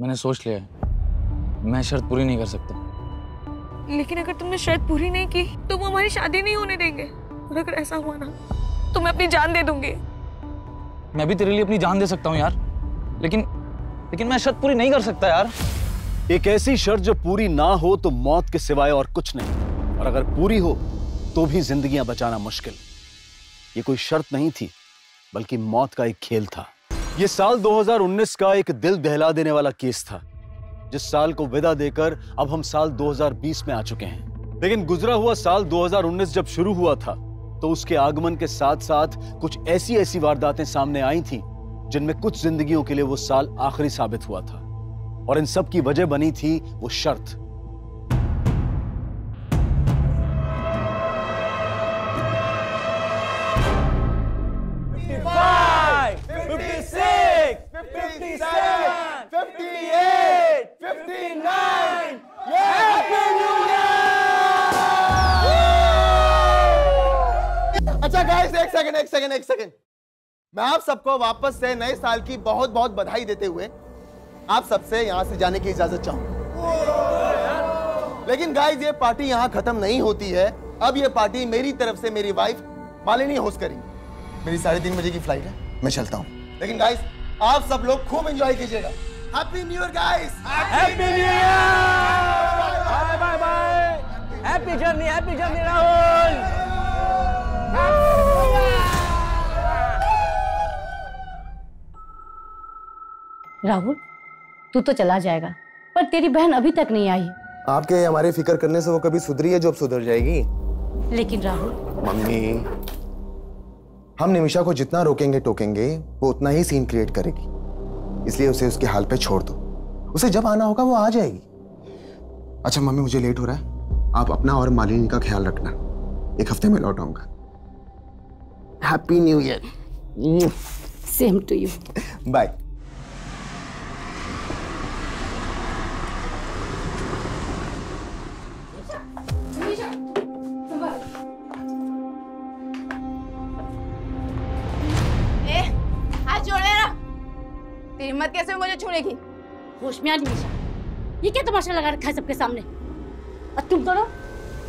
मैंने सोच लिया है, मैं शर्त पूरी नहीं कर सकता। लेकिन अगर तुमने शर्त पूरी नहीं की तो वो हमारी शादी नहीं होने देंगे। और अगर ऐसा हुआ ना तो मैं अपनी जान दे दूंगी। मैं भी तेरे लिए अपनी जान दे सकता हूँ यार, लेकिन मैं शर्त पूरी नहीं कर सकता यार। एक ऐसी शर्त जो पूरी ना हो तो मौत के सिवाय और कुछ नहीं, और अगर पूरी हो तो भी जिंदगियां बचाना मुश्किल। ये कोई शर्त नहीं थी बल्कि मौत का एक खेल था। ये साल 2019 का एक दिल दहला देने वाला केस था, जिस साल को विदा देकर अब हम साल 2020 में आ चुके हैं। लेकिन गुजरा हुआ साल 2019 जब शुरू हुआ था तो उसके आगमन के साथ साथ कुछ ऐसी वारदातें सामने आई थी जिनमें कुछ जिंदगियों के लिए वो साल आखिरी साबित हुआ था, और इन सब की वजह बनी थी वो शर्त। अच्छा गाइस, एक सेकंड, मैं आप सबको वापस से नए साल की बहुत बहुत बधाई देते हुए आप सबसे यहाँ से जाने की इजाजत चाहूंगा। लेकिन गाइस, ये पार्टी यहाँ खत्म नहीं होती है। अब ये पार्टी मेरी तरफ से मेरी वाइफ मालिनी होस्ट करेंगी। मेरी 3:30 बजे की फ्लाइट है, मैं चलता हूँ। लेकिन गाइस, आप सब लोग खूब एंजॉय कीजिएगा। Happy new year guys, happy new year, bye bye bye, happy journey Rahul. Rahul, तू तो चला जाएगा पर तेरी बहन अभी तक नहीं आई। आपके हमारे फिक्र करने से वो कभी सुधरी है जो अब सुधर जाएगी। लेकिन राहुल, मम्मी, हम निमिषा को जितना रोकेंगे टोकेंगे वो उतना ही सीन क्रिएट करेगी, इसलिए उसे उसके हाल पे छोड़ दो। उसे जब आना होगा वो आ जाएगी। अच्छा मम्मी, मुझे लेट हो रहा है, आप अपना और मालिनी का ख्याल रखना। 1 हफ्ते में लौट आऊंगा। Happy new year. Same to you. Bye. हिम्मत कैसे मुझे छूएगी? होश में आ निमिषा, ये क्या तमाशा लगा रखा है सबके सामने? और तुम दोनों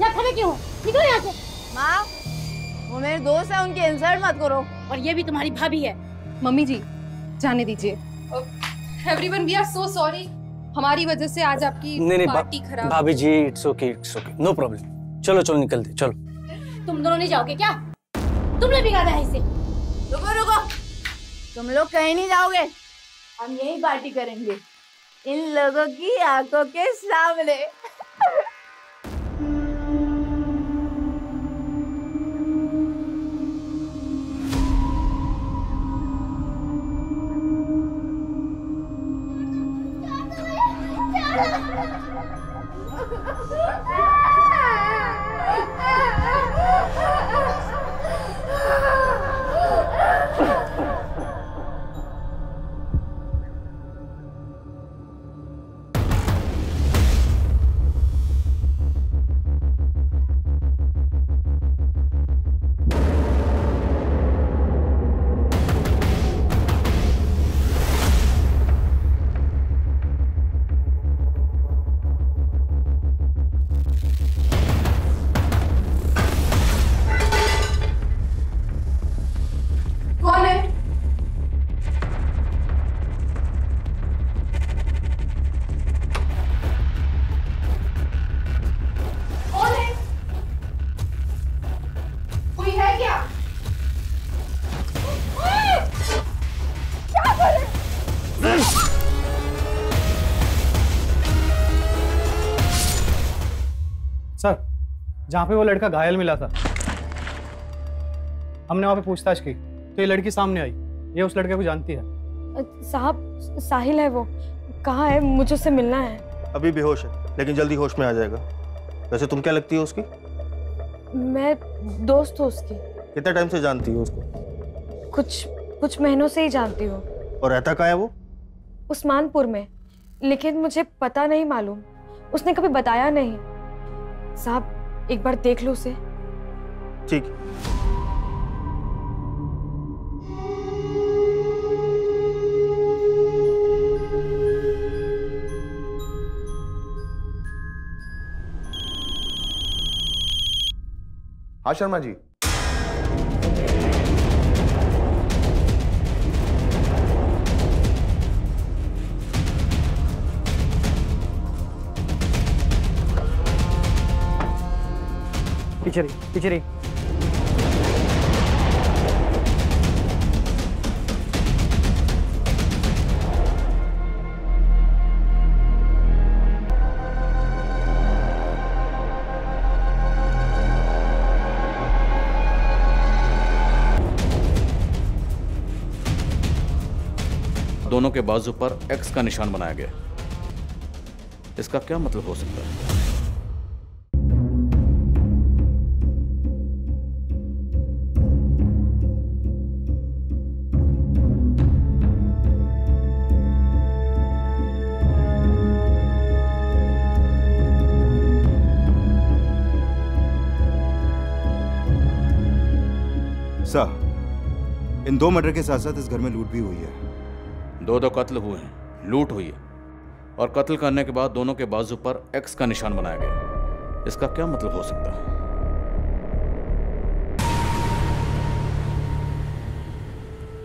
यहाँ खड़े क्यों? निकलो यहाँ से। माँ, वो मेरे दोस्त है, उनके इंसल्ट मत करो। और ये भी तुम्हारी भाभी है। मम्मी जी, जाने दीजिए। Everyone, we are so sorry, हमारी वजह से आज आपकी पार्टी खराब। भाभी जी, it's okay, it's okay, no problem. चलो निकलते, चलो। तुम दोनों नहीं जाओगे क्या? तुमने बिगाड़ा है इसे। रुको, तुम लोग कहीं नहीं जाओगे, हम यही पार्टी करेंगे इन लोगों की आंखों के सामने। जहाँ पे वो लड़का घायल मिला था, हमने वहाँ पे पूछताछ की तो ये लड़की सामने आई। ये उस लड़के को जानती है। साहब, साहिल है वो। कहाँ है? मुझे उससे मिलना है। अभी बेहोश है लेकिन जल्दी होश में आ जाएगा। वैसे तुम क्या लगती हो उसकी? मैं दोस्त हूँ उसकी। कितने टाइम से जानती हो उसको? कुछ महीनों से ही जानती हूँ। और रहता कहाँ है वो? उस्मानपुर में, लेकिन मुझे पता नहीं मालूम, उसने कभी बताया नहीं। साहब, एक बार देख लो उसे। ठीक। हाँ शर्मा जी। पीछे रही, पीछे रही। दोनों के बाजू पर एक्स का निशान बनाया गया। इसका क्या मतलब हो सकता है? सर, इन दो मर्डर के साथ साथ इस घर में लूट भी हुई है। दो कत्ल हुए हैं, लूट हुई है और कत्ल करने के बाद दोनों के बाजू पर एक्स का निशान बनाया गया। इसका क्या मतलब हो सकता है?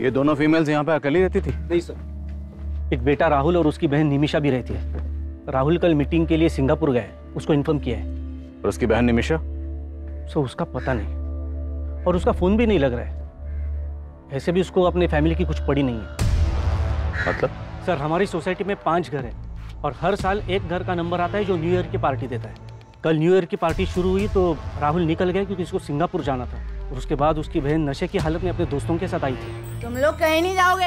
ये दोनों फीमेल्स यहाँ पे अकेली रहती थी? नहीं सर, एक बेटा राहुल और उसकी बहन निमिषा भी रहती है। राहुल कल मीटिंग के लिए सिंगापुर गए, उसको इन्फॉर्म किया है। और उसकी बहन निमिषा? सो उसका पता नहीं और उसका फोन भी नहीं लग रहा है। ऐसे भी उसको अपने फैमिली की कुछ पड़ी नहीं है। मतलब? सर हमारी सोसाइटी में 5 घर हैं और हर साल एक घर का नंबर आता है जो न्यू ईयर की पार्टी देता है। कल न्यू ईयर की पार्टी शुरू हुई तो राहुल निकल गया क्योंकि उसको सिंगापुर जाना था और उसके बाद उसकी बहन नशे की हालत में अपने दोस्तों के साथ आई थी। तुम लोग कहीं नहीं जाओगे,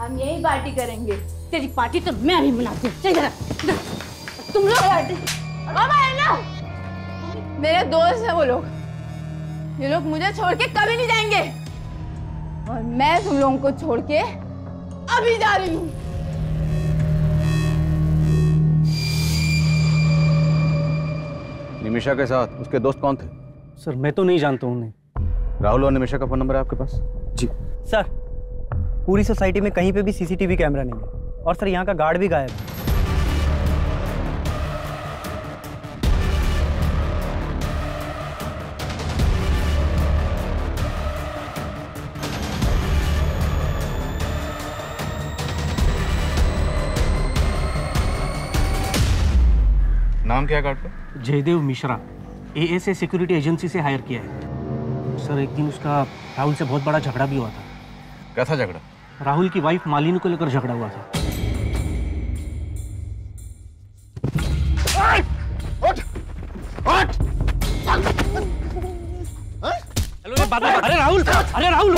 हम यही पार्टी करेंगे। तेरी पार्टी तो मैं ही बुलाती हूँ। तुम लोग मेरे दोस्त है, वो लोग ये लोग मुझे छोड़ के कभी नहीं जाएंगे और मैं तुम लोगों को छोड़ के अभी जा रही हूँ। निमिषा के साथ उसके दोस्त कौन थे? सर मैं तो नहीं जानता हूँ उन्हें। राहुल और निमिषा का फोन नंबर है आपके पास? जी सर, पूरी सोसाइटी में कहीं पे भी सीसीटीवी कैमरा नहीं है और सर यहाँ का गार्ड भी गायब है। नाम क्या है गार्ड का? Jaydev Mishra, ASA security agency से हायर किया है। सर एक दिन उसका राहुल से बहुत बड़ा झगड़ा भी हुआ था। कैसा झगड़ा? राहुल की वाइफ मालिनी को लेकर झगड़ा हुआ था। अरे राहुल, अरे राहुल,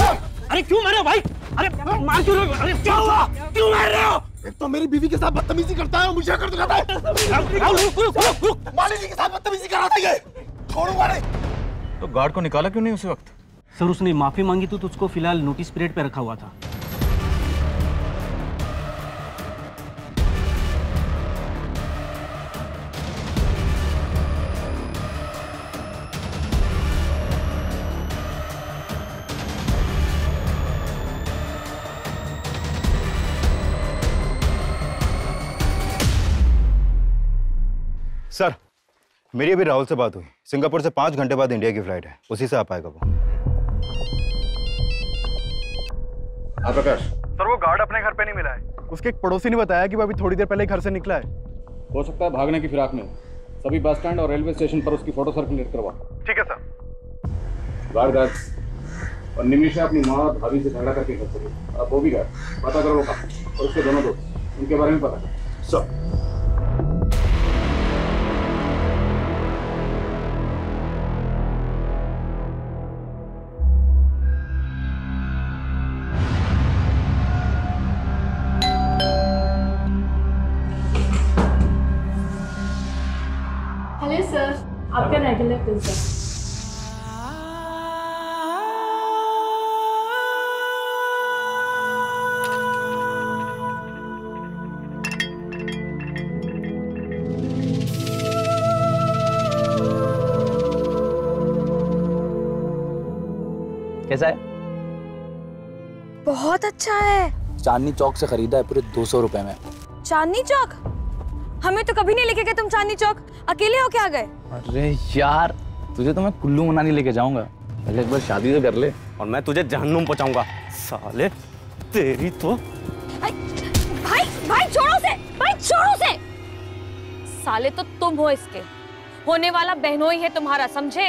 अरे क्यों मारे भाई? अरे मार क्यों रहे हो? अरे क्या हुआ, क्यों मार रहे हो? एक तो मेरी बीवी के साथ बदतमीजी करता है और मुझे कर दिखाता है। मालिनी के साथ बदतमीजी कराता है। छोड़ूंगा नहीं। तो गार्ड को निकाला क्यों नहीं उस वक्त? सर उसने माफी मांगी तो उसको फिलहाल नोटिस पीरियड पे रखा हुआ था। सर मेरी अभी राहुल से बात हुई, सिंगापुर से 5 घंटे बाद इंडिया की फ्लाइट है, उसी से आ पाएगा वो। प्रकाश सर वो गार्ड अपने घर पे नहीं मिला है, उसके एक पड़ोसी ने बताया कि वो अभी थोड़ी देर पहले घर से निकला है। हो सकता है भागने की फिराक में। सभी बस स्टैंड और रेलवे स्टेशन पर उसकी फोटो सर्कुलेट करवा। ठीक है सर। गार्ड और निमिषा अपनी माँ और भाभी से झगड़ा करके घर चली, अब वो भी गार्ड पता करो का और उसके दोनों दोस्त, उनके बारे में पता करो। सर कैसा है? बहुत अच्छा है। चांदनी चौक से खरीदा है पूरे 200 रुपए में। चांदनी चौक? हमें तो कभी नहीं लेके गए तुम चांदनी चौक, अकेले होके आ गए। अरे यार तुझे तो मैं कुल्लू मनाली लेके जाऊंगा। पहले एक बार शादी तो कर ले और मैं तुझे जहन्नुम पहुंचाऊंगा। साले तेरी तो। भाई भाई छोड़ो से, भाई छोड़ो से। साले तो तुम हो, इसके होने वाला बहनोई है तुम्हारा, समझे?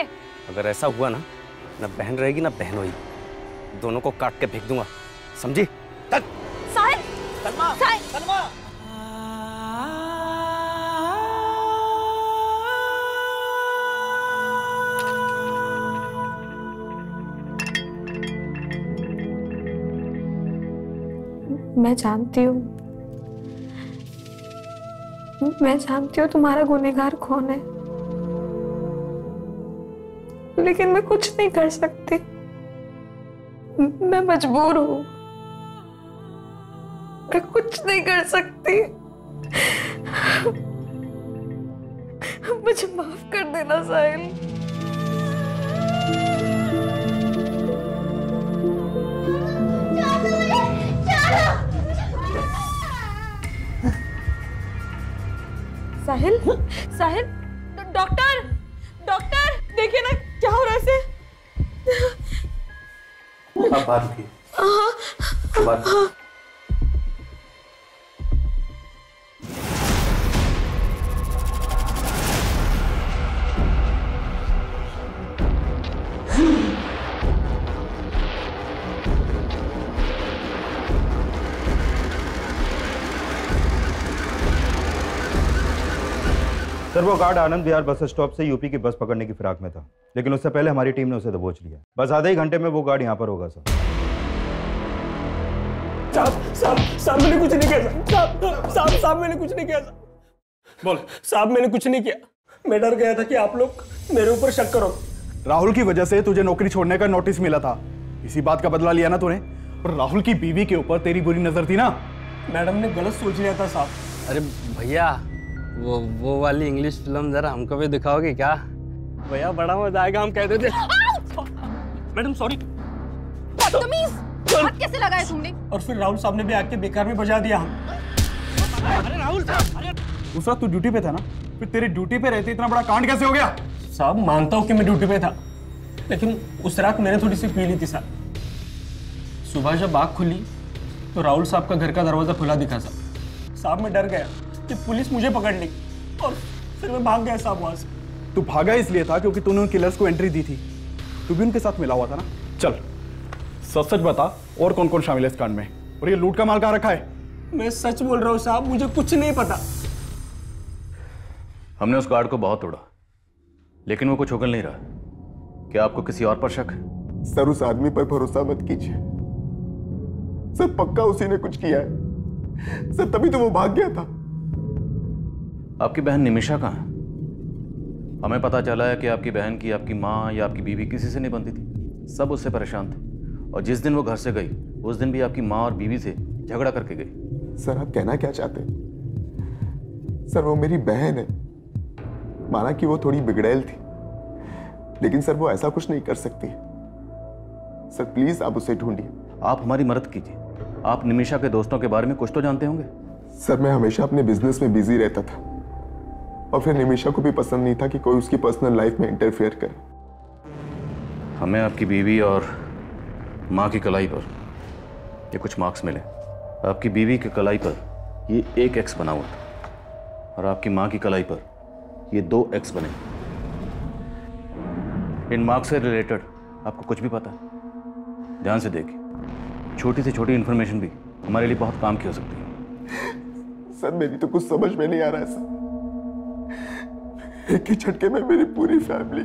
अगर ऐसा हुआ ना, ना बहन रहेगी ना बहनोई, दोनों को काट के फेंक दूंगा, समझी? तक साहिल, सलमा, सलमा। मैं जानती हूँ, तुम्हारा गुनहगार कौन है, लेकिन मैं कुछ नहीं कर सकती। मैं मजबूर हूं, मैं कुछ नहीं कर सकती। मुझे माफ कर देना साहिल। साहिल, साहिल, डॉक्टर, डॉक्टर, देखिए ना क्या हो रहा है इसे। अब बात की। हाँ। सर, वो guard Anand Vihar bus stop से यूपी की बस पकड़ने की फिराक में था, लेकिन उससे पहले हमारी टीम ने उसे दबोच लिया। बस आधे ही घंटे में वो गार्ड यहाँ पर होगा। सर साहब मैंने कुछ नहीं किया। साहब मैंने कुछ नहीं किया। बोल साहब, मैंने कुछ नहीं किया। मैं डर गया था कि आप लोग मेरे ऊपर शक करो। राहुल की वजह से तुझे नौकरी छोड़ने का नोटिस मिला था, इसी बात का बदला लिया ना तूने। और राहुल की बीवी के ऊपर तेरी बुरी नजर थी ना। मैडम ने गलत सोच लिया था साहब। अरे भैया, वो वाली इंग्लिश फिल्म जरा हमको भी दिखाओगे क्या भैया? बड़ा मजा आएगा, हम कहते थे। Madam sorry. हाथ कैसे लगाया तुमने? और फिर राहुल साहब ने भी आके बेकार में बजा दिया। अरे राहुल साहब, उस वक्त तू ड्यूटी पे था ना, फिर तेरी ड्यूटी पे रहते इतना बड़ा कांड कैसे हो गया? साहब मानता हूँ कि मैं ड्यूटी पे था, लेकिन उस रात मैंने थोड़ी सी पी ली थी साहब। सुबह जब आँख खुली तो राहुल साहब का घर का दरवाजा खुला दिखा साहब। साहब मैं डर गया कि पुलिस मुझे पकड़ ली और फिर मैं भाग गया साहब वहाँ से। तू भागा इसलिए था क्योंकि तूने उन किलर्स को एंट्री दी थी, तू भी उनके साथ मिला हुआ था ना। चल सच बता, और कौन कौन शामिल है इस कांड में, और ये लूट का माल कहाँ रखा है? मैं सच बोल रहा हूँ साहब, मुझे कुछ नहीं पता। हमने उस गार्ड को बहुत तोड़ा, लेकिन वो कुछ उगल नहीं रहा। क्या आपको किसी और पर शक? सर उस आदमी पर भरोसा मत कीजिए सर, पक्का उसी ने कुछ किया है सर, तभी तो वो भाग गया था। आपकी बहन निमिषा कहाँ है? हमें पता चला है कि आपकी बहन की आपकी माँ या आपकी बीवी किसी से नहीं बनती थी, सब उससे परेशान थे। और जिस दिन वो घर से गई, उस दिन भी आपकी माँ और बीवी से झगड़ा करके गई। सर आप कहना क्या चाहते हैं? सर वो मेरी बहन है, माना कि वो थोड़ी बिगड़ैल थी, लेकिन सर वो ऐसा कुछ नहीं कर सकती। सर प्लीज आप उसे ढूंढिए। आप हमारी मदद कीजिए, आप निमिषा के दोस्तों के बारे में कुछ तो जानते होंगे। सर मैं हमेशा अपने बिजनेस में बिजी रहता था, और फिर निमिषा को भी पसंद नहीं था कि कोई उसकी पर्सनल लाइफ में इंटरफेयर करे। हमें आपकी बीवी और माँ की कलाई पर ये कुछ मार्क्स मिले। आपकी बीवी की कलाई पर ये एक एक्स बना हुआ था, और आपकी माँ की कलाई पर ये 2 एक्स बने। इन मार्क्स से रिलेटेड आपको कुछ भी पता है? ध्यान से देखिए, छोटी से छोटी इन्फॉर्मेशन भी हमारे लिए बहुत काम की हो सकती है। सर मेरी तो कुछ समझ में नहीं आ रहा है सर, एक ही झटके में मेरी पूरी फैमिली।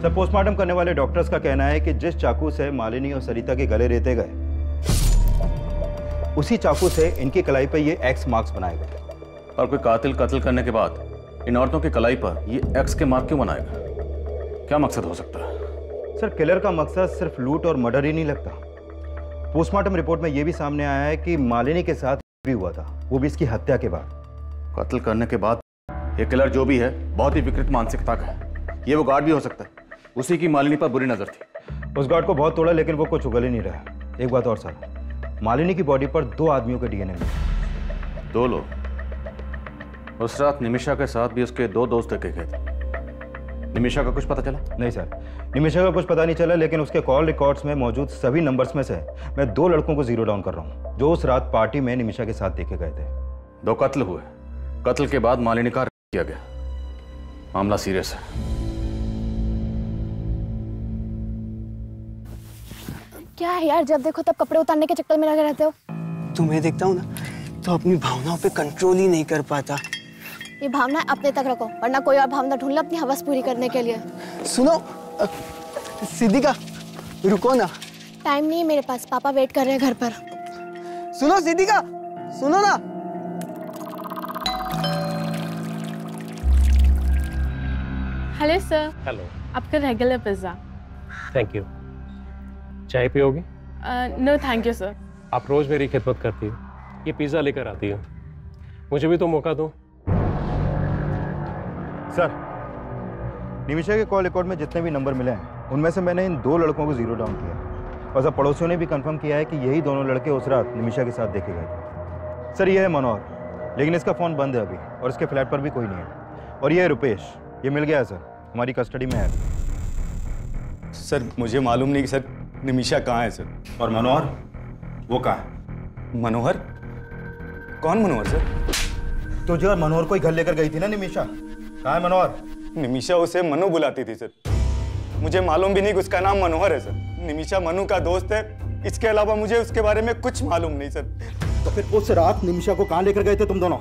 सर पोस्टमार्टम करने वाले डॉक्टर्स का कहना है कि जिस चाकू से मालिनी और सरिता के गले रेते गए, उसी चाकू से इनकी कलाई पर ये एक्स मार्क्स बनाए गए। और कोई कातिल कत्ल करने के बाद इन औरतों की कलाई पर ये एक्स के मार्क क्यों बनाएगा? क्या मकसद हो सकता है? सर किलर का मकसद सिर्फ लूट और मर्डर ही नहीं लगता। पोस्टमार्टम रिपोर्ट में यह भी सामने आया है कि मालिनी के साथ भी हुआ था, वो भी इसकी हत्या के बाद। कत्ल करने के बाद ये किलर जो भी है, बहुत ही विकृत मानसिकता का है। ये वो गार्ड भी हो सकता है, उसी की मालिनी पर बुरी नजर थी। उस गार्ड को बहुत तोड़ा, लेकिन वो कुछ उगल ही नहीं रहा। एक बात और सर, मालिनी की बॉडी पर 2 आदमियों के डीएनए मिले। 2 लोग? उस रात निमिषा के साथ भी उसके 2 दोस्त देखे गए थे। निमिषा का कुछ पता चला? नहीं सर, निमिषा का कुछ पता नहीं चला, लेकिन उसके कॉल रिकॉर्ड्स में मौजूद सभी नंबर्स में से मैं 2 लड़कों को जीरो डाउन कर रहा हूँ जो उस रात पार्टी में निमिषा के साथ देखे गए थे। 2 कत्ल हुए, कत्ल के बाद मालिनी का किया गया। मामला सीरियस है। क्या है यार, जब देखो तब कपड़े उतारने के चक्कर में लगे रहते हो। तुम्हें देखता हूँ ना तो अपनी भावनाओं पे कंट्रोल ही नहीं कर पाता। ये भावना अपने तक रखो, वरना कोई और भावना ढूंढ लो अपनी हवस पूरी करने के लिए। सुनो सिद्धिका, रुको ना। टाइम नहीं है मेरे पास, पापा वेट कर रहे हैं घर पर। सुनो सिद्धिका, सुनो ना। Hello sir. हेलो। आपका रेगुलर पिज्जा। Thank you. चाय पियोगे? No thank you sir. आप रोज मेरी खिदमत करती हो, ये पिज्जा लेकर आती हो, मुझे भी तो मौका दो। सर, निमिषा के कॉल रिकॉर्ड में जितने भी नंबर मिले हैं उनमें से मैंने इन 2 लड़कों को जीरो डाउन किया और सब पड़ोसियों ने भी कंफर्म किया है कि यही दोनों लड़के उस रात निमिषा के साथ देखे गए थे। सर, यह है मनोहर, लेकिन इसका फ़ोन बंद है अभी और इसके फ्लैट पर भी कोई नहीं है। और यह है रुपेश, ये मिल गया है सर, हमारी कस्टडी में है। सर मुझे मालूम नहीं कि सर निमिषा कहाँ है सर। और मनोहर, वो कहाँ है? मनोहर? कौन मनोहर सर? तुझे और मनोहर को ही घर लेकर गई थी ना निमिषा, कहाँ है मनोहर? निमिषा उसे मनु बुलाती थी सर, मुझे मालूम भी नहीं कि उसका नाम मनोहर है सर। निमिषा मनु का दोस्त है, इसके अलावा मुझे उसके बारे में कुछ मालूम नहीं सर। तो फिर उस रात निमिषा को कहाँ लेकर गए थे तुम दोनों?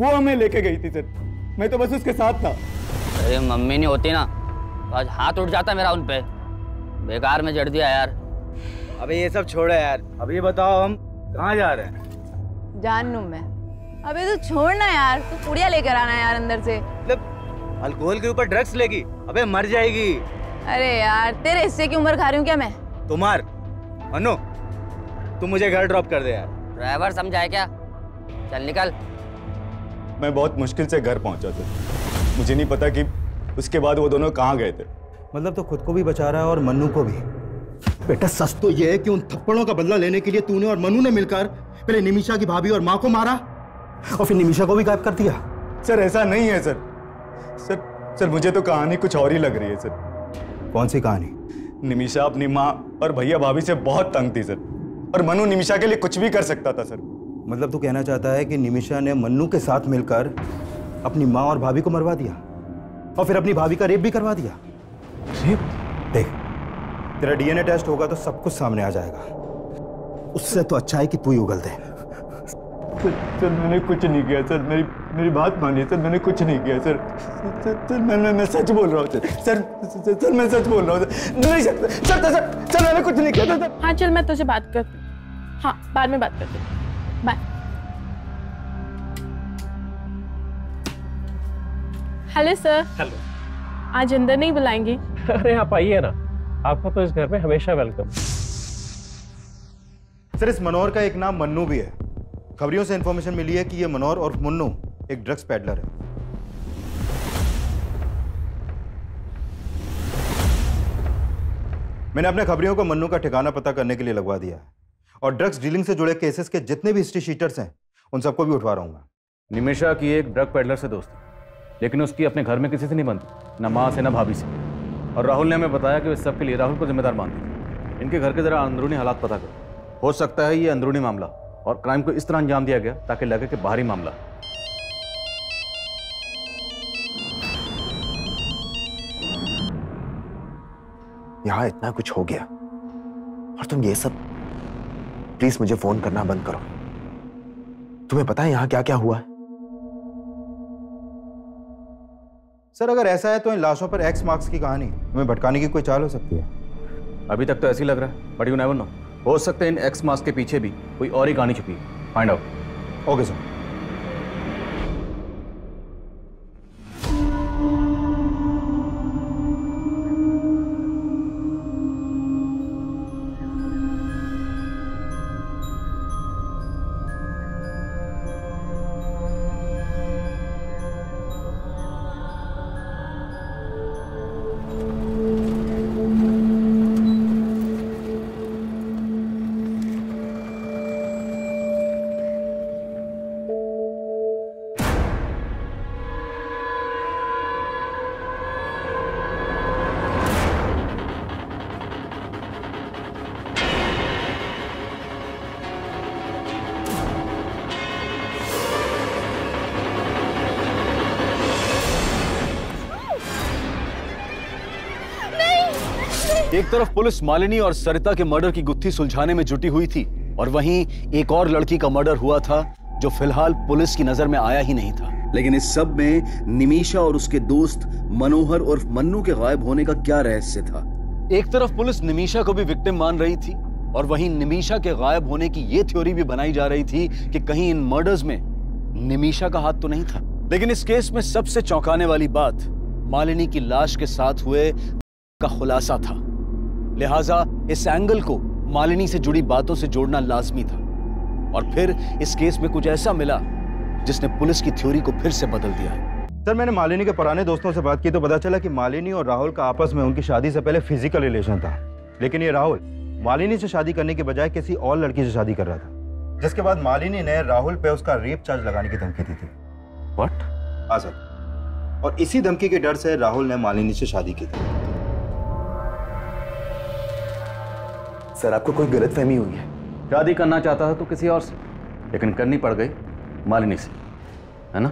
वो हमें लेके गई थी सर, मैं तो बस उसके साथ था। अरे मम्मी नहीं होती ना तो आज हाथ उठ जाता मेरा उन पे, बेकार में जड़ दिया यार। अबे ये सब छोड़ो यार, अभी बताओ हम कहाँ जा रहे हैं? जानू मैं। अबे तो छोड़ना यार, तू पुड़िया लेकर आना यार अंदर से। अल्कोहल के ऊपर ड्रग्स लेगी, अबे मर जाएगी। अरे यार तेरे हिस्से की उम्र खा रही हूँ क्या मैं? तुम्हार मनु, तुम मुझे घर ड्रॉप कर दे यार। ड्राइवर समझाए क्या? चल निकल। मैं बहुत मुश्किल से घर पहुँचा था, मुझे नहीं पता कि उसके बाद वो दोनों कहाँ गए थे। मतलब तो खुद को भी बचा रहा है और मनु को भी। बेटा सच तो ये है कि उन थप्पड़ों का बदला लेने के लिए तूने और मनु ने मिलकर पहले निमिषा की भाभी और माँ को मारा और फिर निमिषा को भी गायब कर दिया। सर ऐसा नहीं है सर। सर मुझे तो कहानी कुछ और ही लग रही है सर। कौन सी कहानी? निमिषा अपनी माँ और भैया भाभी से बहुत तंग थी सर, और मनु निमिषा के लिए कुछ भी कर सकता था सर। मतलब तू कहना चाहता है कि निमिषा ने मनु के साथ मिलकर अपनी माँ और भाभी को मरवा दिया और फिर अपनी भाभी का रेप भी करवा दिया। रेप? देख तेरा डीएनए टेस्ट होगा तो सब कुछ सामने आ जाएगा, उससे तो अच्छा है कि तू ही उगल दे। सर मैंने कुछ नहीं किया सर, मेरी बात मानिए सर, मैंने कुछ नहीं किया सर। मैं सच बोल रहा हूँ सर। सर मैं सच बोल रहा हूँ सर। नहीं सर सर मैंने कुछ नहीं किया सर। हाँ चल मैं तुझसे बात करती हूँ, हाँ बाद में बात करती हूँ, बाय। Hello sir. हेलो। आज अंदर नहीं बुलाएंगी? अरे आप आइए ना, आपको तो इस घर में हमेशा वेलकम। सर इस मनोहर का एक नाम मन्नू भी है, खबरियों से इंफॉर्मेशन मिली है कि ये मनोहर और मुन्नू एक ड्रग्स पैडलर है। मैंने अपने खबरियों को मन्नू का ठिकाना पता करने के लिए लगवा दिया और ड्रग्स डीलिंग से जुड़े केसेस के जितने भी हिस्ट्री शीटर्स हैं उन सबको भी उठवा रहा हूँ मैं। निमिषा की एक ड्रग पैडलर से दोस्त है, लेकिन उसकी अपने घर में किसी से नहीं बनती, ना माँ से ना भाभी से। और राहुल ने हमें बताया कि वे सबके लिए राहुल को जिम्मेदार मानते। इनके घर के जरा अंदरूनी हालात पता करो, हो सकता है ये अंदरूनी मामला और क्राइम को इस तरह अंजाम दिया गया ताकि लगे कि बाहरी मामला। यहाँ इतना कुछ हो गया और तुम ये सब। प्लीज मुझे फोन करना बंद करो, तुम्हें पता है यहाँ क्या क्या हुआ है। सर अगर ऐसा है तो इन लाशों पर एक्स मार्क्स की कहानी तुम्हें भटकाने की कोई चाल हो सकती है। अभी तक तो ऐसी लग रहा है, बट यू नेवर नो, हो सकता है इन एक्स मास्क के पीछे भी कोई और ही कहानी छुपी। Find out. Okay sir. एक तरफ पुलिस मालिनी और सरिता के मर्डर की गुत्थी सुलझाने में जुटी हुई थी और वहीं एक और लड़की का मर्डर हुआ था जो फिलहाल पुलिस की नजर में आया ही नहीं था। लेकिन इस सब में निमिषा और उसके दोस्त मनोहर और मन्नू के गायब होने का क्या रहस्य था? एक तरफ पुलिस निमिषा को भी विक्टिम मान रही थी और वहीं निमिषा के गायब होने की ये थ्योरी भी बनाई जा रही थी कि कहीं इन मर्डर्स में निमिषा का हाथ तो नहीं था। लेकिन इस केस में सबसे चौंकाने वाली बात मालिनी की लाश के साथ हुए का खुलासा था, लिहाजा इस एंगल को मालिनी से जुड़ी बातों से जोड़ना लाजमी था। और फिर इस केस में कुछ ऐसा मिला जिसने पुलिस की थ्योरी को फिर से बदल दिया। सर, मैंने मालिनी के पुराने दोस्तों से बात की तो पता चला कि मालिनी और राहुल का आपस में उनकी शादी से पहले फिजिकल रिलेशन था, लेकिन ये राहुल मालिनी से शादी करने के बजाय किसी और लड़की से शादी कर रहा था, जिसके बाद मालिनी ने राहुल पे उसका रेप चार्ज लगाने की धमकी दी थी। व्हाट? हां सर, और इसी धमकी के डर से राहुल ने मालिनी से शादी की थी। सर, आपको कोई गलतफहमी हुई है। शादी करना चाहता था तो किसी और से, लेकिन करनी पड़ गई मालिनी से, है ना?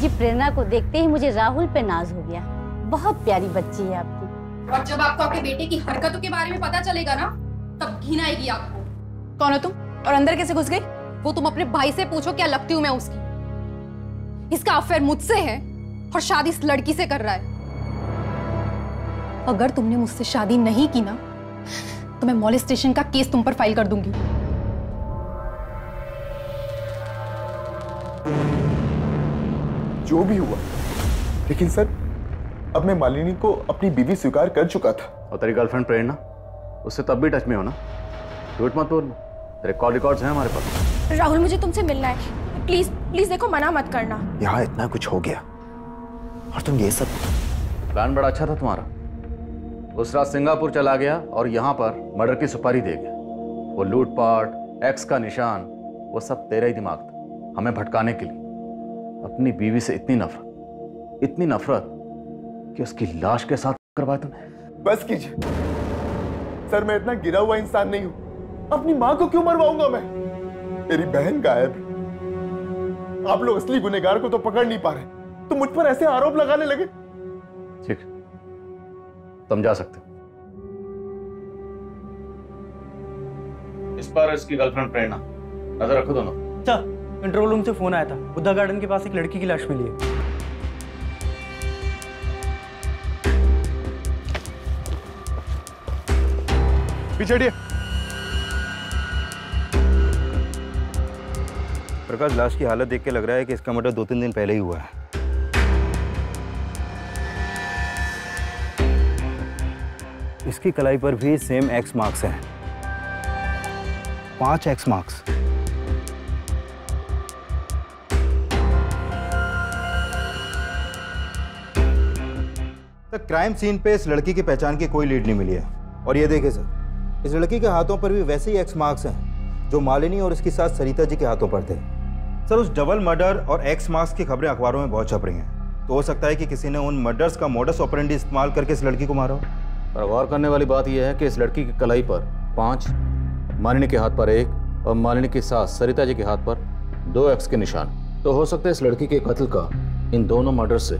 जी, प्रेरणा को देखते ही मुझे राहुल पे नाज हो गया। बहुत प्यारी बच्ची है आपकी। और जब आपको आपके बेटे की हरकतों के बारे में पता चलेगा ना, तब घिन आएगी आपको। कौन हो तुम और अंदर कैसे घुस गई? वो तुम अपने भाई से पूछो, क्या लगती हूँ मैं उसकी। इसका अफेयर मुझसे है और शादी इस लड़की से कर रहा है। अगर तुमने मुझसे शादी नहीं की ना तो मैं मॉलेस्टेशन का केस तुम पर फाइल कर दूंगी। जो भी हुआ, लेकिन सर अब मैं मालिनी को अपनी बीवी स्वीकार कर चुका था। और तेरी गर्लफ्रेंड प्रेरणा, उससे तब भी टच में हो ना? झूठ मत बोल, तेरे कॉल रिकॉर्ड्स हैं हमारे पास। राहुल, मुझे तुमसे मिलना है, प्लीज प्लीज देखो, मना मत करना। यहाँ इतना कुछ हो गया और तुम ये सब। प्लान बड़ा अच्छा था तुम्हारा। उस रात सिंगापुर चला गया और यहाँ पर मर्डर की सुपारी दे गया। वो लूटपाट, एक्स का निशान, वो सब तेरा ही दिमाग था, हमें भटकाने के लिए। अपनी बीवी से इतनी नफरत कि उसकी लाश के साथ करवाया तुमने। बस कीजिए सर, मैं इतना गिरा हुआ इंसान नहीं हूँ। अपनी माँ को क्यों मरवाऊंगा मैं? मेरी बहन गायब। आप लोग असली गुनहगार को तो पकड़ नहीं पा रहे, तो मुझ पर ऐसे आरोप लगाने लगे। ठीक, तुम जा सकते। इस बार इसकी गर्लफ्रेंड प्रेरणा, नजर रखो दोनों। अच्छा, कंट्रोल रूम से फोन आया था, बुद्धा गार्डन के पास एक लड़की की लाश मिली है। पीछे हटिए। प्रकाश, लाश की हालत देख के लग रहा है कि इसका मर्डर 2-3 दिन पहले ही हुआ है। इसकी कलाई पर भी सेम एक्स मार्क्स हैं, 5 एक्स मार्क्स। तो क्राइम सीन पे इस लड़की की पहचान की कोई लीड नहीं मिली है। और ये देखिए सर, इस लड़की के हाथों पर भी वैसे ही एक्स मार्क्स हैं जो मालिनी और इसकी साथ सरिता जी के हाथों पर थे। सर, उस डबल मर्डर और एक्स मार्क्स की खबरें अखबारों में बहुत छप रही हैं, तो हो सकता है कि किसी ने उन मर्डर्स का मॉडस ऑपरेंडी इस्तेमाल करके इस लड़की को मारा हो। पर गौर करने वाली बात यह है कि इस लड़की की कलाई पर 5, मालिनी के हाथ पर 1 और मालिनी की सास सरिता जी के हाथ पर 2 एक्स के निशान। तो हो सकता है इस लड़की के कत्ल का इन दोनों मर्डर से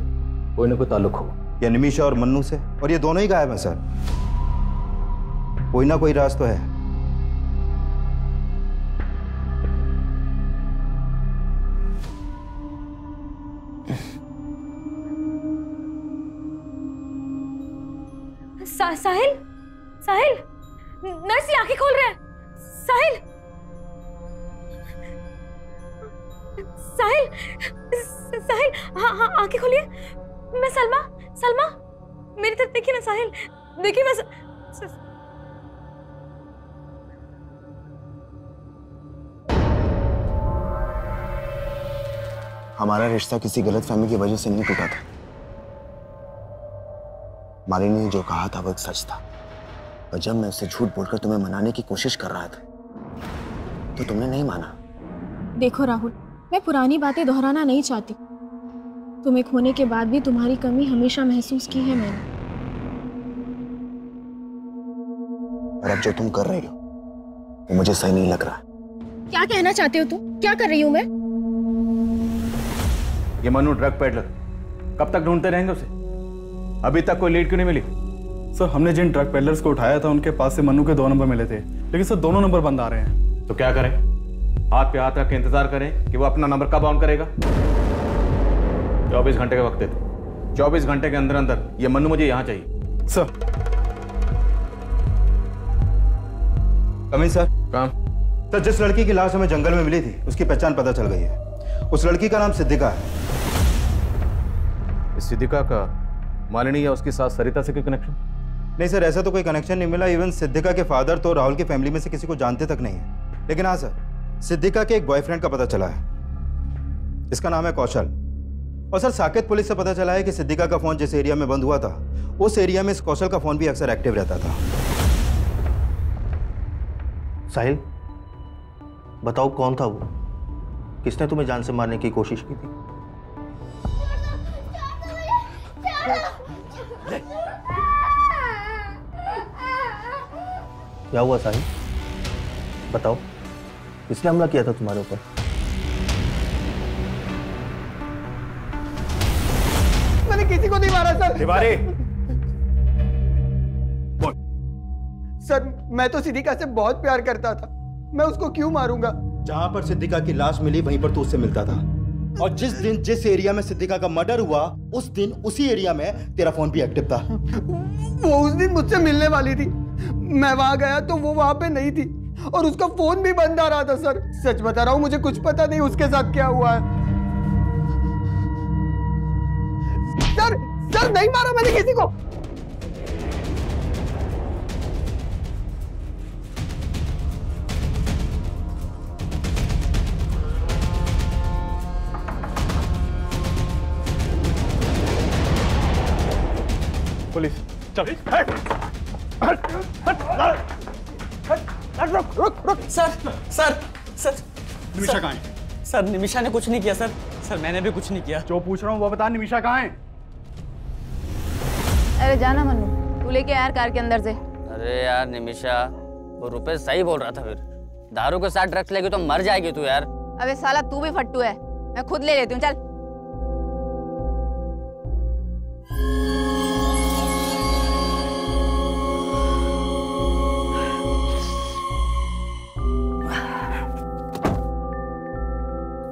कोई ना कोई ताल्लुक हो, या निमिषा और मन्नू से। और ये दोनों ही गायब हैं सर, कोई ना कोई राज तो है। साहिल, साहिल, नर्स आंखें खोल रहा है। साहिल, साहिल, साहिल, हाँ, आंखें खोलिए। मैं सलमा, सलमा मेरी तरफ देखिए ना। साहिल देखिए, मैं हमारा रिश्ता किसी गलतफहमी की वजह से नहीं टूटा था। मालिनी ने जो कहा था वो एक सच था, और जब मैं उससे झूठ बोलकर तुम्हें मनाने की कोशिश कर रहा था तो तुमने नहीं माना। देखो राहुल, मैं पुरानी बातें दोहराना नहीं चाहती। तुम्हें खोने के बाद भी तुम्हारी कमी हमेशा महसूस की है मैंने, और अब जो तुम कर रही हो वो मुझे सही नहीं लग रहा। क्या कहना चाहते हो तुम? क्या कर रही हूँ मैं? ये मनु ड्रग पेडलर, कब तक ढूंढते रहेंगे उसे? अभी तक कोई लीड क्यों नहीं मिली? सर हमने जिन ड्रग पेडलर्स को उठाया था उनके पास से मनु के 2 नंबर मिले थे, लेकिन सर दोनों नंबर बंद आ रहे हैं। तो क्या करें? हाथ पे हाथ रख के इंतजार करें कि वो अपना नंबर कब ऑन करेगा? 24 घंटे का वक्त देते, 24 घंटे के अंदर अंदर ये मनु मुझे यहाँ चाहिए। Sir coming sir. काम सर, जिस लड़की की लाश हमें जंगल में मिली थी उसकी पहचान पता चल गई है। उस लड़की का नाम सिद्धिका है। इस सिद्धिका का मालिनी या उसकी साथ सरिता से कोई कनेक्शन? नहीं सर, ऐसा तो कोई कनेक्शन नहीं मिला। इवन सिद्धिका के फादर तो राहुल की फैमिली में से किसी को जानते तक नहीं है। लेकिन हाँ सर, सिद्धिका के एक बॉयफ्रेंड का पता चला है, इसका नाम है कौशल। और सर साकेत पुलिस से पता चला है कि सिद्धिका का फोन जिस एरिया में बंद हुआ था उस एरिया में इस कौशल का फोन भी अक्सर एक्टिव रहता था। साहिल बताओ कौन था वो, किसने तुम्हें जान से मारने की कोशिश की थी? क्या हुआ साहिल, बताओ किसने हमला किया था तुम्हारे ऊपर? मैंने किसी को नहीं मारा सर। तिवारी बोल। सर मैं तो सिद्धिका से बहुत प्यार करता था, मैं उसको क्यों मारूंगा? जहां पर सिद्धिका की लाश मिली वहीं पर तो उससे मिलता था, और जिस दिन जिस एरिया में सिद्धिका का मर्डर हुआ उस दिन उसी एरिया में तेरा फोन भी एक्टिव था। वो उस दिन मुझसे मिलने वाली थी, मैं वहां गया तो वो वहां पे नहीं थी और उसका फोन भी बंद आ रहा था। सर सच बता रहा हूं, मुझे कुछ पता नहीं उसके साथ क्या हुआ है। सर सर नहीं मारा मैंने किसी को। पुलिस चल, रुक। सर सर सर निमिषा कहाँ है? सर निमिषा ने कुछ नहीं किया सर। सर मैंने भी कुछ नहीं किया। जो पूछ रहा हूँ वो बता, निमिषा कहाँ है? अरे जाना मनु, तू लेके यार कार के अंदर से। अरे यार निमिषा, वो रुपेश सही बोल रहा था, फिर दारू के साथ ड्रग्स लेगी तो मर जाएगी तू यार। अबे साला तू भी फट्टू है, मैं खुद ले लेती हूँ चल।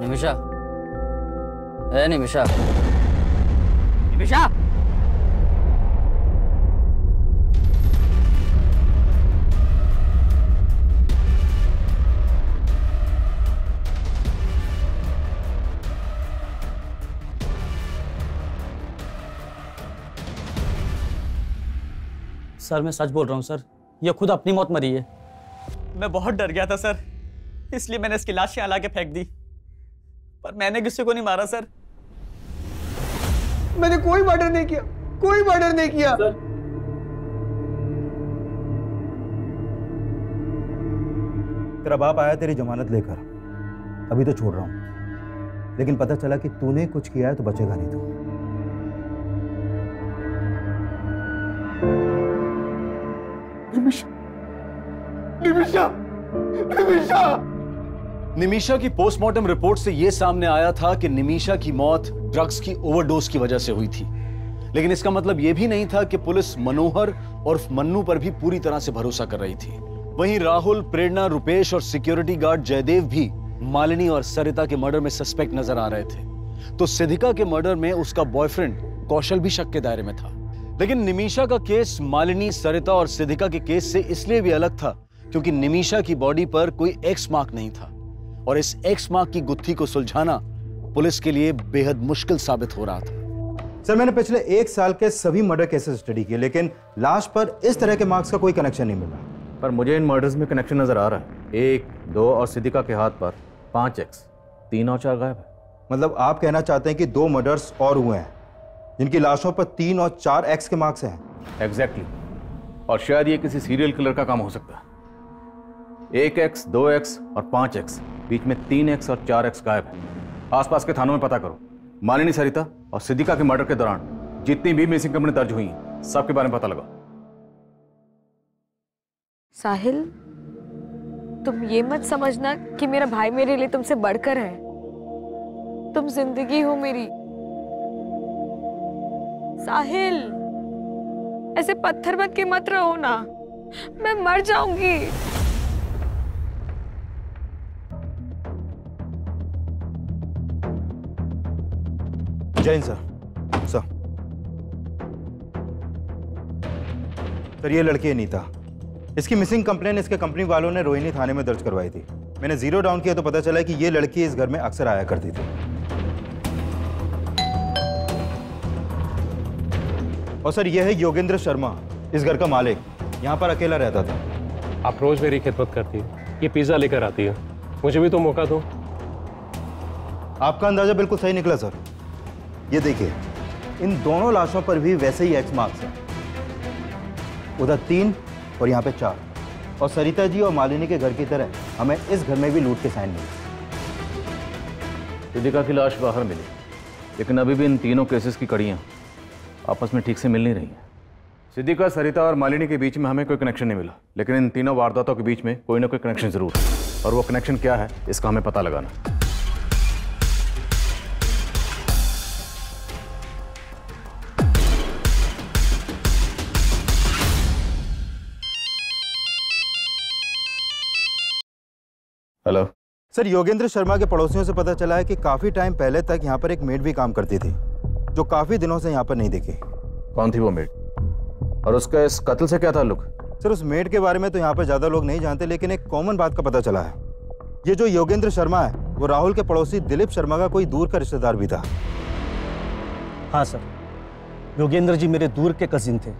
निमिषा, ए निमिषा, निमिषा, सर मैं सच बोल रहा हूँ सर, ये खुद अपनी मौत मरी है। मैं बहुत डर गया था सर, इसलिए मैंने इसकी लाश यहाँ लाके फेंक दी, पर मैंने किसी को नहीं मारा सर। मैंने कोई मर्डर नहीं किया, कोई मर्डर नहीं किया सर। तेरा बाप आया तेरी जमानत लेकर, अभी तो छोड़ रहा हूं, लेकिन पता चला कि तूने कुछ किया है तो बचेगा नहीं तू। निमिषा, निमिषा, निमिषा। निमिषा की पोस्टमार्टम रिपोर्ट से यह सामने आया था कि निमिषा की मौत ड्रग्स की ओवरडोज की वजह से हुई थी, लेकिन इसका मतलब यह भी नहीं था कि पुलिस मनोहर और मन्नू पर भी पूरी तरह से भरोसा कर रही थी। वहीं राहुल, प्रेरणा, रुपेश और सिक्योरिटी गार्ड जयदेव भी मालिनी और सरिता के मर्डर में सस्पेक्ट नजर आ रहे थे, तो सिद्धिका के मर्डर में उसका बॉयफ्रेंड कौशल भी शक के दायरे में था। लेकिन निमिषा का केस मालिनी, सरिता और सिद्धिका के केस से इसलिए भी अलग था क्योंकि निमिषा की बॉडी पर कोई एक्स मार्क नहीं था, और इस एक्स मार्क की गुत्थी को सुलझाना पुलिस के लिए बेहद मुश्किल साबित हो रहा था। सर मैंने पिछले 1 साल के सभी मर्डर केसेस स्टडी किए, लेकिन लाश पर इस तरह के मार्क्स का कोई कनेक्शन नहीं मिला। पर मुझे इन मर्डर्स में कनेक्शन नजर आ रहा है, 1, 2 और सिद्धिका के हाथ पर 5 एक्स, 3 और 4 गायब है। मतलब आप कहना चाहते हैं कि 2 मर्डर्स और हुए हैं जिनकी लाशों पर 3 और 4 एक्स के मार्क्स हैं? एग्जैक्टली। और शायद ये किसी सीरियल किलर का काम हो सकता है। 1x, 2x और 5x, बीच में 3x और 4x गायब है। आसपास के थानों में पता करो, मालिनी, सरिता और सिद्धिका के मर्डर के दौरान जितनी भी मिसिंग कंप्लेंट दर्ज हुई हैं सबके बारे में पता लगाओ। साहिल तुम ये मत समझना कि मेरा भाई मेरे लिए तुमसे बढ़कर है, तुम जिंदगी हो मेरी। साहिल ऐसे पत्थर बन के मत रहो ना, मैं मर जाऊंगी। जैन सर, ये लड़की है नीता। इसकी मिसिंग कंप्लेन इसके कंपनी वालों ने रोहिणी थाने में दर्ज करवाई थी। मैंने जीरो डाउन किया तो पता चला कि ये लड़की इस घर में अक्सर आया करती थी। और सर, यह है योगेंद्र शर्मा, इस घर का मालिक। यहाँ पर अकेला रहता था। आप रोज मेरी खिदमत करती है, ये पिज्जा लेकर आती है, मुझे भी तो मौका दो। आपका अंदाजा बिल्कुल सही निकला सर। ये देखिए, इन दोनों लाशों पर भी वैसे ही एक्स मार्क्स हैं। उधर 3 और यहाँ पे 4। और सरिता जी और मालिनी के घर की तरह हमें इस घर में भी लूट के साइन मिले। सिद्धिका की लाश बाहर मिली, लेकिन अभी भी इन तीनों केसेस की कड़ियाँ आपस में ठीक से मिल नहीं रही हैं। सिद्धिका, सरिता और मालिनी के बीच में हमें कोई कनेक्शन नहीं मिला, लेकिन इन तीनों वारदातों के बीच में कोई ना कोई कनेक्शन जरूर है। और वो कनेक्शन क्या है, इसका हमें पता लगाना। हेलो सर, योगेंद्र शर्मा के पड़ोसियों से पता चला है कि काफ़ी टाइम पहले तक यहाँ पर एक मेड भी काम करती थी, जो काफ़ी दिनों से यहाँ पर नहीं दिखी। कौन थी वो मेड, और उसका इस कत्ल से क्या ताल्लुक? सर, उस मेड के बारे में तो यहाँ पर ज़्यादा लोग नहीं जानते, लेकिन एक कॉमन बात का पता चला है। ये जो योगेंद्र शर्मा है, वो राहुल के पड़ोसी दिलीप शर्मा का कोई दूर का रिश्तेदार भी था। हाँ सर, योगेंद्र जी मेरे दूर के कज़िन थे।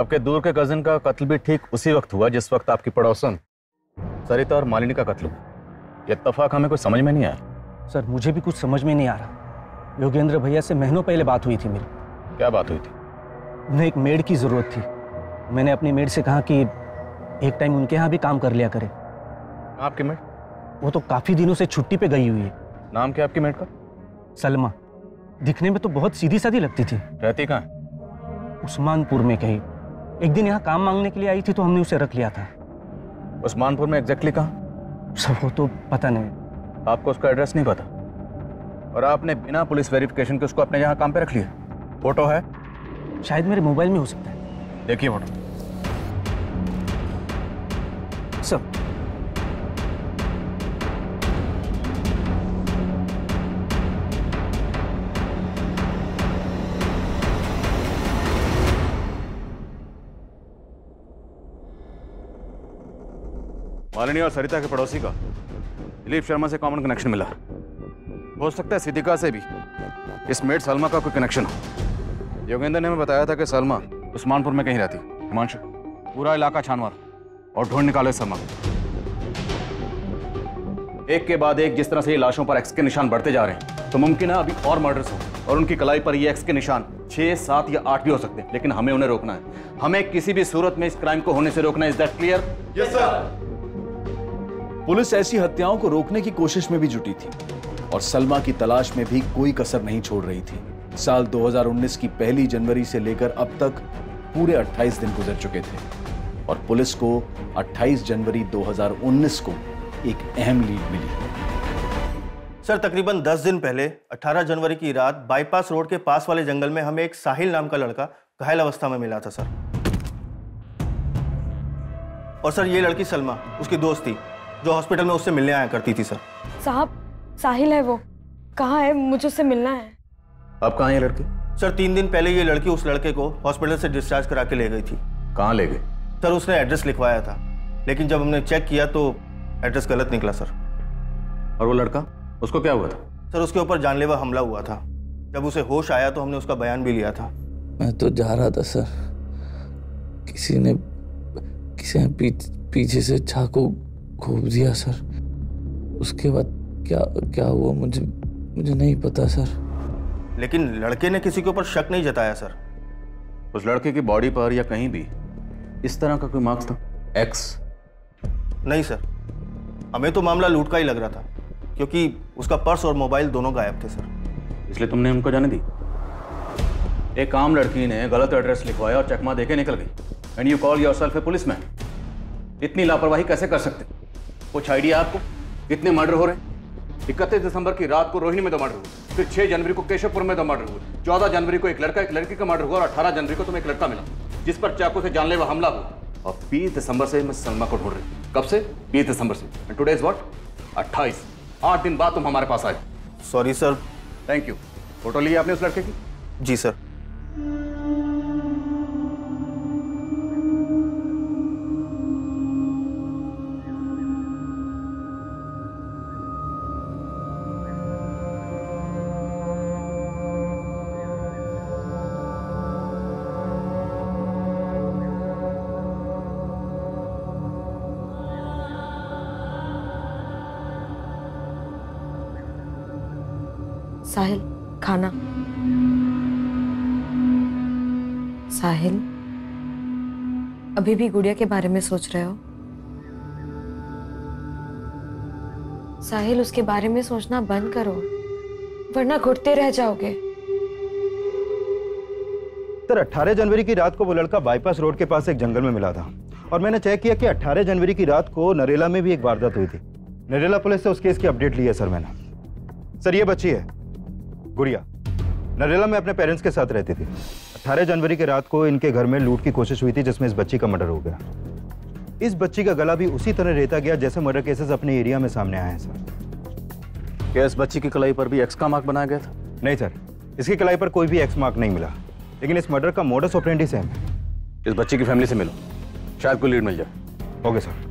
आपके दूर के कज़िन का कत्ल भी ठीक उसी वक्त हुआ जिस वक्त आपकी पड़ोसन सरिता और मालिनी का कत्ल हुआ। इत्तफाक हमें कुछ समझ में नहीं आया। सर, मुझे भी कुछ समझ में नहीं आ रहा। योगेंद्र भैया से महीनों पहले बात हुई थी मेरी। क्या बात हुई थी? उन्हें एक मेड की ज़रूरत थी। मैंने अपनी मेड से कहा कि एक टाइम उनके यहाँ भी काम कर लिया करे। आपकी मेड? वो तो काफ़ी दिनों से छुट्टी पे गई हुई है। नाम क्या आपकी मेड का? सलमा। दिखने में तो बहुत सीधी सादी लगती थी। रहती कहाँ? उस्मानपुर में कहीं। एक दिन यहाँ काम मांगने के लिए आई थी तो हमने उसे रख लिया था। उस्मानपुर में एग्जैक्टली कहाँ? सब वो तो पता नहीं। आपको उसका एड्रेस नहीं पता, और आपने बिना पुलिस वेरिफिकेशन के उसको अपने यहाँ काम पे रख लिया। फोटो है? शायद मेरे मोबाइल में हो सकता है। देखिए फोटो सब। मालिनी और सरिता के पड़ोसी का दिलीप शर्मा से कॉमन कनेक्शन मिला। हो सकता है सिद्धिका से भी इस मेड सलमा का कोई कनेक्शन हो। योगेंद्र ने हमें बताया था कि सलमा उस्मानपुर में कहीं रहती। हिमांशु, पूरा इलाका छानमार और ढूंढ निकालो इस सलमा। एक के बाद एक जिस तरह से ये लाशों पर एक्स के निशान बढ़ते जा रहे हैं, तो मुमकिन है अभी और मर्डर्स हो, और उनकी कलाई पर ये एक्स के निशान 6, 7 या 8 भी हो सकते हैं। लेकिन हमें उन्हें रोकना है। हमें किसी भी सूरत में इस क्राइम को होने से रोकना है। Is that clear? Yes sir. Police ऐसी हत्याओं को रोकने की कोशिश में भी जुटी थी, और सलमा की तलाश में भी कोई कसर नहीं छोड़ रही थी। साल 2019 की 1 जनवरी से लेकर अब तक पूरे 28 दिन गुजर चुके थे, और पुलिस को 28 जनवरी 2019 को एक अहम लीड मिली। सर, तकरीबन 10 दिन पहले 18 जनवरी की रात बाईपास रोड के पास वाले जंगल में हमें एक साहिल नाम का लड़का घायल अवस्था में मिला था सर। और सर, ये लड़की सलमा उसकी दोस्त थी, जो हॉस्पिटल में उससे मिलने आया करती थी। सर साहब, साहिल है वो। कहाँ है? मुझे उससे मिलना है। अब कहाँ है लड़की? सर, 3 दिन पहले ये लड़की उस लड़के को हॉस्पिटल से डिस्चार्ज करा के ले गई थी। कहाँ ले गई? सर, उसने एड्रेस लिखवाया था, लेकिन जब हमने चेक किया तो एड्रेस गलत निकला सर। और वो लड़का, उसको क्या हुआ था? सर, उसके ऊपर जानलेवा हमला हुआ था। जब उसे होश आया तो हमने उसका बयान भी लिया था। मैं तो जा रहा था सर, किसी ने पीछे से चाकू खूब दिया सर। उसके बाद क्या हुआ मुझे नहीं पता सर। लेकिन लड़के ने किसी के ऊपर शक नहीं जताया सर। उस लड़के की बॉडी पर या कहीं भी इस तरह का कोई मार्क्स था? एक्स? नहीं सर, हमें तो मामला लूट का ही लग रहा था, क्योंकि उसका पर्स और मोबाइल दोनों गायब थे सर। इसलिए तुमने हमको जाने दी? एक आम लड़की ने गलत एड्रेस लिखवाया और चकमा देके निकल गई, and you call yourself a policeman? इतनी लापरवाही कैसे कर सकते? कुछ आइडिया आपको? इतने मर्डर हो रहे हैं। 31 दिसंबर की रात को रोहिणी में तो मर्डर हुआ, फिर 6 जनवरी को केशवपुर में तो मर्डर हुआ, 14 जनवरी को एक लड़का एक लड़की का मर्डर हुआ, और 18 जनवरी को तुम्हें एक लड़का मिला। जिस पर चाकू से जानलेवा हमला हुआ। और 20 दिसंबर से मैं सलमा को ढूंढ रही। कब से? 20 दिसंबर से। And today is what? 28। 8 दिन बाद तुम हमारे पास आए। Sorry sir. Thank you. Photo लिया आपने उस लड़के की? जी सर। साहिल, खाना। साहिल, अभी भी गुड़िया के बारे में सोच रहे हो? साहिल, उसके बारे में सोचना बंद करो, वरना घुटते रह जाओगे। सर, 18 जनवरी की रात को वो लड़का बाईपास रोड के पास एक जंगल में मिला था और मैंने चेक किया कि 18 जनवरी की रात को नरेला में भी एक वारदात हुई थी। नरेला पुलिस से उस केस की अपडेट ली है सर मैंने। सर, ये बच्ची है गुड़िया, नरेला में अपने पेरेंट्स के साथ रहती थी। 18 जनवरी के रात को इनके घर में लूट की कोशिश हुई थी जिसमें इस बच्ची का मर्डर हो गया। इस बच्ची का गला भी उसी तरह रेता गया जैसे मर्डर केसेस अपने एरिया में सामने आए हैं सर। क्या इस बच्ची की कलाई पर भी एक्स का मार्क बनाया गया था? नहीं सर, इसकी कलाई पर कोई भी एक्स मार्क नहीं मिला, लेकिन इस मर्डर का मोडस ऑपरेंडी सेम है। इस बच्ची की फैमिली से मिलो, शायद कोई लीड मिल जाए। Okay sir.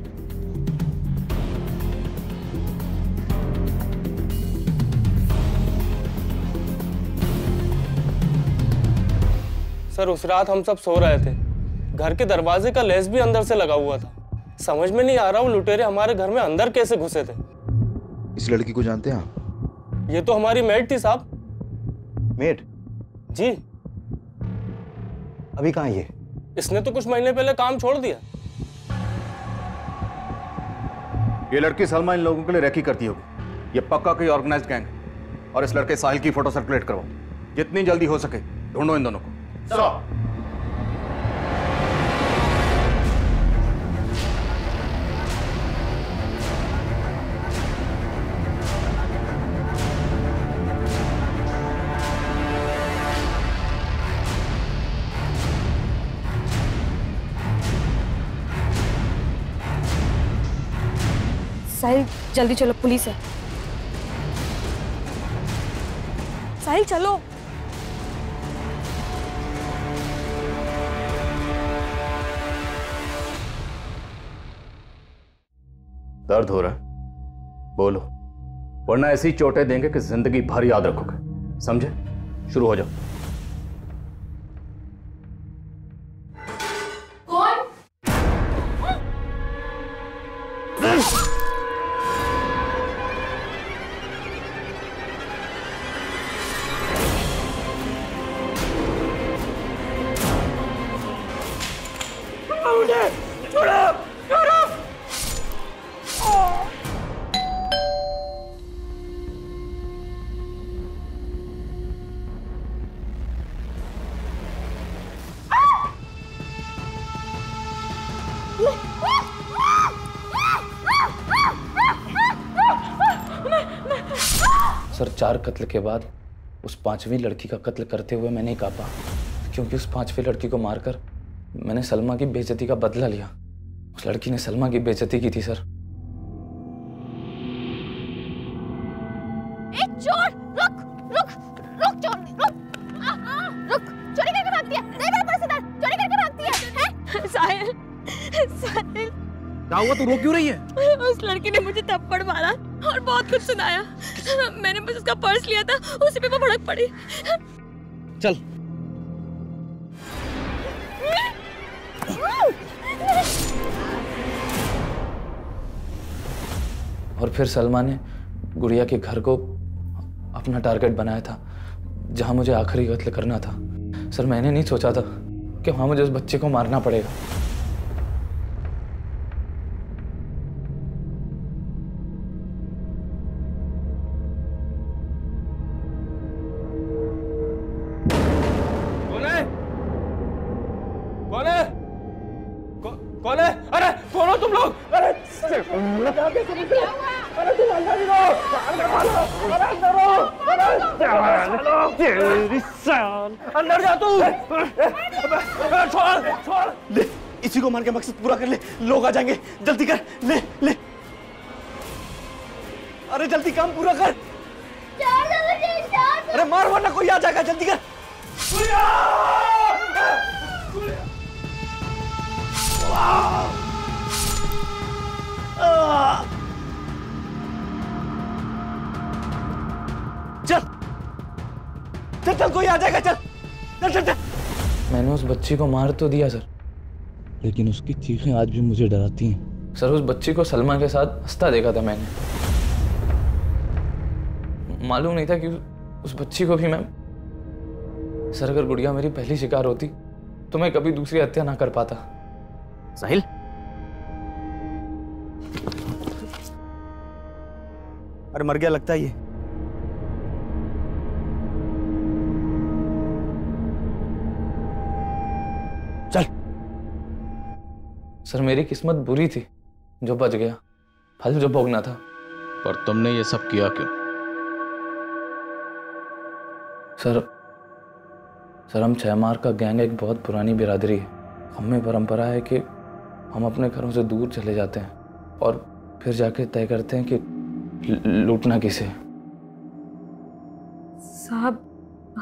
सर, उस रात हम सब सो रहे थे, घर के दरवाजे का लेस भी अंदर से लगा हुआ था। समझ में नहीं आ रहा वो लुटेरे हमारे घर में अंदर कैसे घुसे थे। इस लड़की को जानते हैं आप? ये तो हमारी मेट थी साहब। मेट? जी। अभी कहाँ ये? इसने तो कुछ महीने पहले काम छोड़ दिया। ये लड़की सलमा इन लोगों के लिए रेकी करती होगी। ये पक्का कोई ऑर्गेनाइज्ड गैंग है। और इस लड़के साहिल की फोटो सर्कुलेट करवाओ, जितनी जल्दी हो सके ढूंढो इन दोनों को। चलो। साहिल, जल्दी चलो, पुलिस है। साहिल चलो। दर्द हो रहा है? बोलो, वरना ऐसी चोटें देंगे कि जिंदगी भर याद रखोगे, समझे? शुरू हो जाओ। कौन? सर, 4 कत्ल के बाद उस 5वीं लड़की का कत्ल करते हुए मैं नहीं कापा, क्योंकि उस 5वीं लड़की को मारकर मैंने सलमा की बेइज्जती का बदला लिया। उस लड़की ने सलमा की बेइज्जती की थी सर। हुआ? तू रो क्यों रही है? उस लड़की ने मुझे थप्पड़ मारा और बहुत कुछ सुनाया। मैंने बस उसका पर्स लिया था, उसी पे वो भड़क पड़ी। चल। और फिर सलमा ने गुड़िया के घर को अपना टारगेट बनाया था, जहां मुझे आखिरी कत्ल करना था। सर, मैंने नहीं सोचा था कि वहां मुझे उस बच्चे को मारना पड़ेगा। अरे तुम अंदर ही रहो, अंदर रहो। तेरी शान। अंदर जा तू। छोड़ छोड़। ले इसी को मार के मकसद पूरा कर ले, लोग आ जाएंगे, जल्दी कर। ले ले अरे जल्दी काम पूरा कर। अरे मार वरना कोई आ जाएगा, जल्दी कर। चल चल चल कोई आ जाएगा, चल चल चल चल। मैंने उस बच्ची को मार तो दिया सर, लेकिन उसकी चीखें आज भी मुझे डराती हैं सर। उस बच्ची को सलमा के साथ हंसता देखा था मैंने, मालूम नहीं था कि उस बच्ची को भी मैं सर, अगर गुड़िया मेरी पहली शिकार होती तो मैं कभी दूसरी हत्या ना कर पाता। साहिल अरे मर गया लगता है ये। चल सर मेरी किस्मत बुरी थी जो बच गया, फल जो भोगना था। पर तुमने ये सब किया क्यों? सर हम छहमार का गैंग एक बहुत पुरानी बिरादरी है। हमें परंपरा है कि हम अपने घरों से दूर चले जाते हैं और फिर जाके तय करते हैं कि लूटना किसे। साहब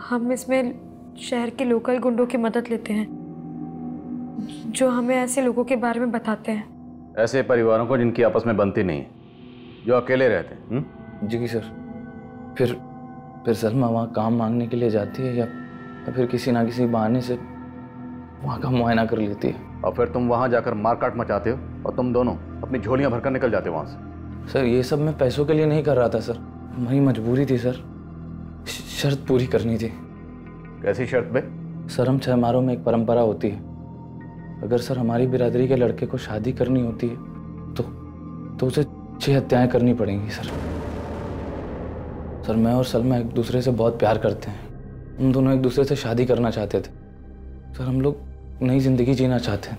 हम इसमें शहर के लोकल गुंडों की मदद लेते हैं जो हमें ऐसे लोगों के बारे में बताते हैं, ऐसे परिवारों को जिनकी आपस में बनती नहीं है, जो अकेले रहते हैं। जी सर। फिर सलमा वहाँ काम मांगने के लिए जाती है या फिर किसी ना किसी बहाने से वहाँ का मुआयना कर लेती है। और फिर तुम वहाँ जाकर मारकाट मचाते हो और तुम दोनों अपनी झोलियाँ भरकर निकल जाते हो वहाँ से। सर ये सब मैं पैसों के लिए नहीं कर रहा था सर, मेरी मजबूरी थी सर, शर्त पूरी करनी थी। कैसी शर्त बे? सर हम छहमारों में एक परंपरा होती है, अगर सर हमारी बिरादरी के लड़के को शादी करनी होती है तो उसे 6 हत्याएं करनी पड़ेंगी सर। सर मैं और सलमा एक दूसरे से बहुत प्यार करते हैं, हम दोनों एक दूसरे से शादी करना चाहते थे सर। हम लोग नई जिंदगी जीना चाहते हैं,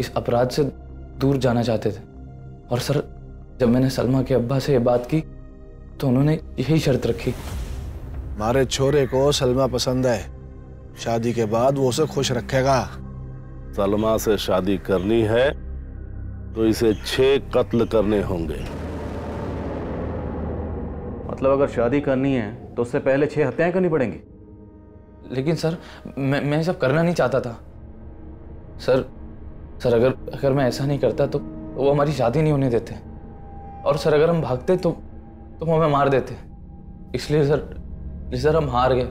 इस अपराध से दूर जाना चाहते थे। और सर जब मैंने सलमा के अब्बा से ये बात की तो उन्होंने यही शर्त रखी। हमारे छोरे को सलमा पसंद है, शादी के बाद वो उसे खुश रखेगा। सलमा से शादी करनी है तो इसे 6 कत्ल करने होंगे। मतलब अगर शादी करनी है तो उससे पहले 6 हत्याएं करनी पड़ेंगी? लेकिन सर मैं सब करना नहीं चाहता था सर। अगर मैं ऐसा नहीं करता तो वो हमारी शादी नहीं होने देते, और सर अगर हम भागते तो वो हमें मार देते। इसलिए सर हम हार गए।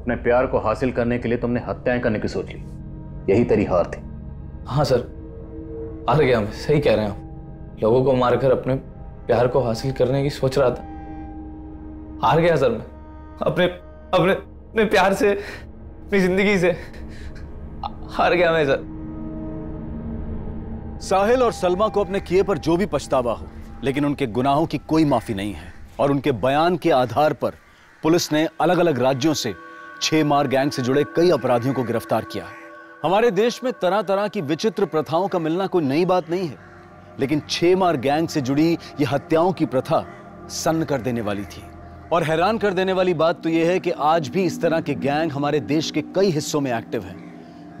अपने प्यार को हासिल करने के लिए तुमने हत्याएं करने की सोच ली, यही तेरी हार थी? हाँ सर हार गया मैं, सही कह रहे हैं। लोगों को मारकर अपने प्यार को हासिल करने की सोच रहा था, हार गया सर मैं। अपने प्यार से, अपनी जिंदगी से हार गया मैं सर। साहिल और सलमा को अपने किए पर जो भी पछतावा हो, लेकिन उनके गुनाहों की कोई माफी नहीं है। और उनके बयान के आधार पर पुलिस ने अलग अलग राज्यों से छहमार गैंग से जुड़े कई अपराधियों को गिरफ्तार किया है। हमारे देश में तरह तरह की विचित्र प्रथाओं का मिलना कोई नई बात नहीं है, लेकिन छहमार गैंग से जुड़ी ये हत्याओं की प्रथा सन्न कर देने वाली थी। और हैरान कर देने वाली बात तो ये है कि आज भी इस तरह के गैंग हमारे देश के कई हिस्सों में एक्टिव हैं,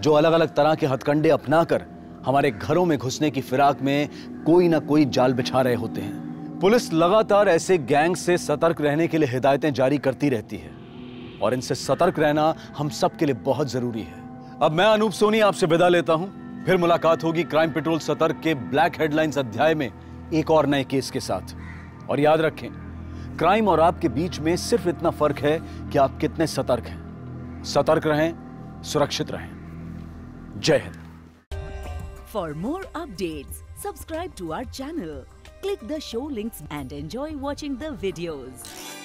जो अलग अलग तरह के हथकंडे अपनाकर हमारे घरों में घुसने की फिराक में कोई ना कोई जाल बिछा रहे होते हैं। पुलिस लगातार ऐसे गैंग से सतर्क रहने के लिए हिदायतें जारी करती रहती है, और इनसे सतर्क रहना हम सबके लिए बहुत जरूरी है। अब मैं अनूप सोनी आपसे विदा लेता हूं, फिर मुलाकात होगी क्राइम पेट्रोल सतर्क के ब्लैक हेडलाइंस अध्याय में एक और नए केस के साथ। और याद रखें, क्राइम और आपके बीच में सिर्फ इतना फर्क है कि आप कितने सतर्क हैं। सतर्क रहें, सुरक्षित रहें। जय Hind. For more updates subscribe to our channel, click the show links and enjoy watching the videos.